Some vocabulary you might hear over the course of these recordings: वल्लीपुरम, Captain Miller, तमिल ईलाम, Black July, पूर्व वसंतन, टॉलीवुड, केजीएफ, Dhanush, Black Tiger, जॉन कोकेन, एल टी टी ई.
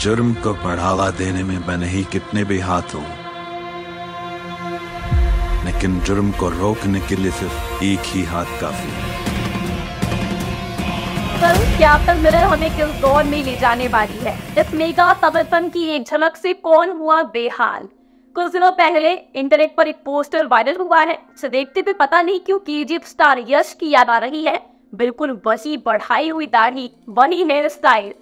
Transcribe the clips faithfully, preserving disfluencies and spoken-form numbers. जुर्म को बढ़ावा देने में मैंने ही कितने भी हाथ हूं, लेकिन जुर्म को रोकने के लिए सिर्फ एक ही हाथ काफी है। कल कैप्टन मिलर हमें किस दौर में ले जाने वाली है? इस मेगा समर्पण की एक झलक से कौन हुआ बेहाल? कुछ दिनों पहले इंटरनेट पर एक पोस्टर वायरल हुआ है, जिसे देखते भी पता नहीं क्यों केजीएफ स्टार यश की याद आ रही है। बिल्कुल वही बढ़ाई हुई दाढ़ी, वही हेयर स्टाइल,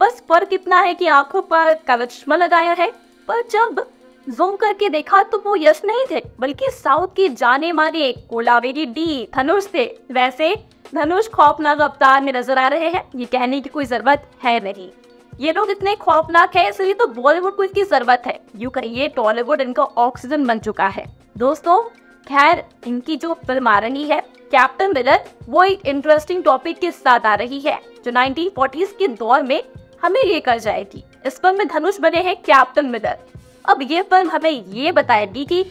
बस फर्क इतना है कि आंखों पर काला चश्मा लगाया है। पर जब ज़ूम करके देखा तो वो यश नहीं थे, बल्कि साउथ के जाने माने कोलावेरी डी धनुष थे। वैसे धनुष खौफनाक अवतार में नजर आ रहे हैं, ये कहने की कोई जरूरत है नहीं। ये लोग इतने खौफनाक है, इसलिए तो बॉलीवुड को इसकी जरूरत है, यूं कहिए टॉलीवुड इनका ऑक्सीजन बन चुका है। दोस्तों खैर, इनकी जो फिल्म आ रही है कैप्टन मिलर, वो एक इंटरेस्टिंग टॉपिक के साथ आ रही है जो नाइनटीन फोर्टीज़ के दौर में हमें लेकर जाएगी। इस फिल्म में धनुष बने हैं कैप्टन मिलर। अब ये फिल्म हमें ये बताएगी कि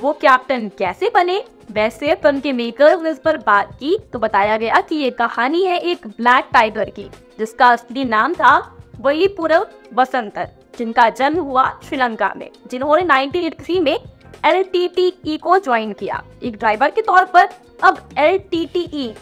वो कैप्टन कैसे बने। वैसे फिल्म के मेकर्स ने इस पर बात की तो बताया गया कि ये कहानी है एक ब्लैक टाइगर की, जिसका असली नाम था वही पूर्व वसंतन, जिनका जन्म हुआ श्रीलंका में, जिन्होंने नाइनटीन एटी थ्री में एल टी टी ई को ज्वाइन किया एक ड्राइवर के तौर पर। अब एल टी टी ई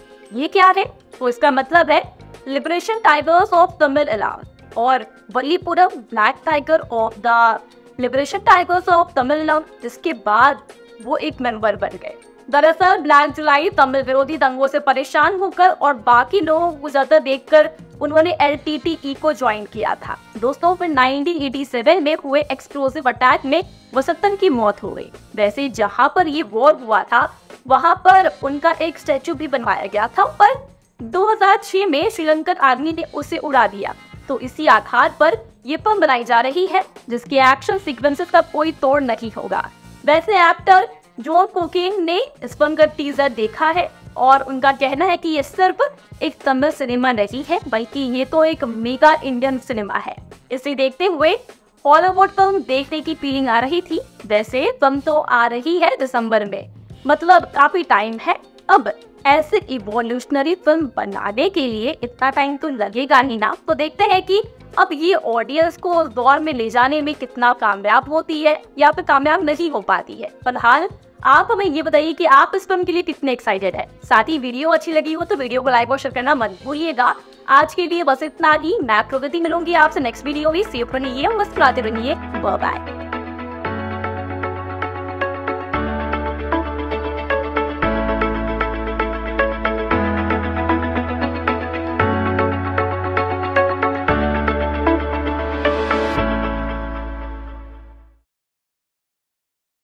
ये क्या है? तो इसका मतलब है liberation tigers of तमिल ईलाम, और वल्लीपुरम black tiger of the liberation tigers of तमिल ईलाम, जिसके बाद वो एक मेंबर बन गए। दरअसल ब्लैक जुलाई तमिल विरोधी दंगों से परेशान होकर और बाकी लोगों को ज्यादा देखकर उन्होंने एल टी टी ई को ज्वाइन किया था। दोस्तों फिर नाइनटीन एटी सेवन में हुए एक्सप्लोसिव अटैक में वसंतन की मौत हो गई। वैसे जहाँ पर ये वॉर हुआ था वहाँ पर उनका एक स्टैचू भी बनवाया गया था, पर दो हज़ार छह में श्रीलंकन आर्मी ने उसे उड़ा दिया। तो इसी आधार पर ये फिल्म बनाई जा रही है, जिसके एक्शन सीक्वेंसेस का कोई तोड़ नहीं होगा। वैसे एक्टर जॉन कोकेन ने इस फिल्म का टीजर देखा है और उनका कहना है कि ये सिर्फ एक तमिल सिनेमा नहीं है, बल्कि ये तो एक मेगा इंडियन सिनेमा है। इसे देखते हुए हॉलीवुड फिल्म देखने की फीलिंग आ रही थी। वैसे फिल्म तो आ रही है दिसंबर में, मतलब काफी टाइम है। अब ऐसे इवोल्यूशनरी फिल्म बनाने के लिए इतना टाइम तो लगेगा ही ना। तो देखते हैं कि अब ये ऑडियंस को उस दौर में ले जाने में कितना कामयाब होती है या फिर कामयाब नहीं हो पाती है। फिलहाल आप हमें ये बताइए कि आप इस फिल्म के लिए कितने एक्साइटेड हैं। साथ ही वीडियो अच्छी लगी हो तो वीडियो को लाइक और शेयर करना मत भूलिएगा। आज के लिए बस इतना ही। मैं प्रगति मिलूंगी आपसे नेक्स्ट वीडियो में। सेफ बनिए, मुस्कुराते रहिए। Bye bye.